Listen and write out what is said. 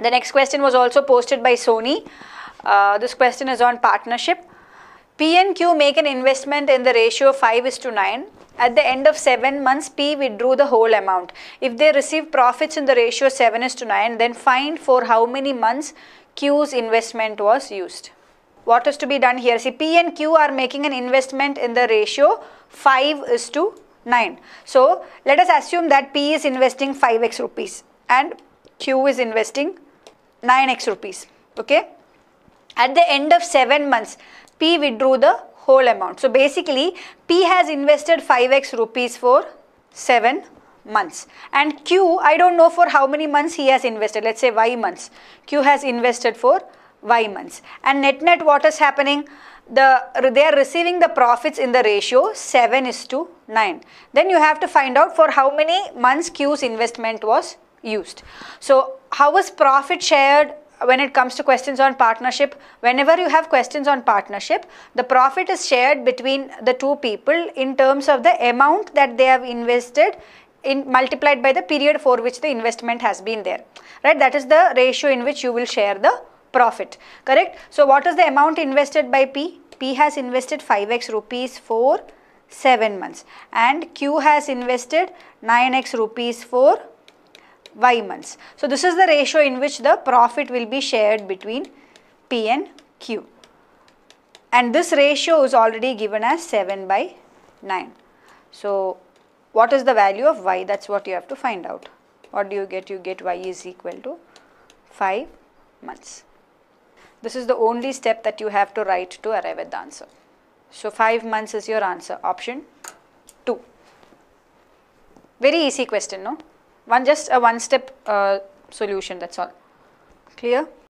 The next question was also posted by Sony. This question is on partnership. P and Q make an investment in the ratio 5:9. At the end of 7 months, P withdrew the whole amount. If they receive profits in the ratio 7:9, then find for how many months Q's investment was used. What is to be done here? See, P and Q are making an investment in the ratio 5:9. So, let us assume that P is investing 5x rupees and Q is investing 9x rupees. Okay. At the end of 7 months, P withdrew the whole amount. So basically, P has invested 5x rupees for 7 months. And Q, I don't know for how many months he has invested. Let's say Y months. Q has invested for Y months. And net, what is happening? They are receiving the profits in the ratio 7:9. Then you have to find out for how many months Q's investment was used. So how is profit shared? When it comes to questions on partnership, whenever you have questions on partnership, the profit is shared between the two people in terms of the amount that they have invested in multiplied by the period for which the investment has been there, right? That is the ratio in which you will share the profit, correct? So what is the amount invested by P? P has invested 5x rupees for 7 months and Q has invested 9x rupees for Y months. So this is the ratio in which the profit will be shared between P and Q. And this ratio is already given as 7:9. So what is the value of Y? That's what you have to find out. What do you get? You get Y is equal to 5 months. This is the only step that you have to write to arrive at the answer. So 5 months is your answer. Option 2. Very easy question, no? Just a one-step solution, that's all. Clear?